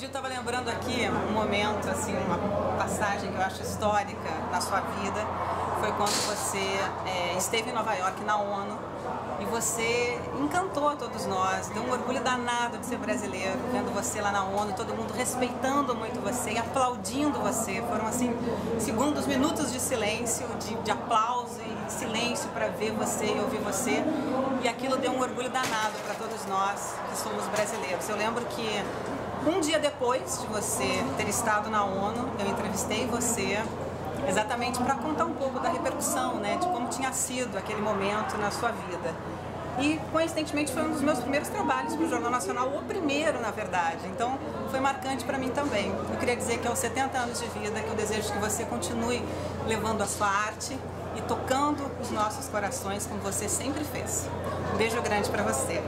Eu estava lembrando aqui um momento, assim, uma passagem que eu acho histórica na sua vida. Foi quando você esteve em Nova York, na ONU, e você encantou a todos nós. Deu um orgulho danado de ser brasileiro, vendo você lá na ONU, todo mundo respeitando muito você e aplaudindo você. Foram, assim, segundos, minutos de silêncio, de aplauso e silêncio para ver você e ouvir você. E aquilo deu um orgulho danado para todos nós que somos brasileiros. Eu lembro que um dia depois de você ter estado na ONU, eu entrevistei você exatamente para contar um pouco da repercussão, né, de como tinha sido aquele momento na sua vida. E, coincidentemente, foi um dos meus primeiros trabalhos para o Jornal Nacional, o primeiro, na verdade. Então, foi marcante para mim também. Eu queria dizer que aos 70 anos de vida, que eu desejo que você continue levando a sua arte e tocando os nossos corações, como você sempre fez. Um beijo grande para você.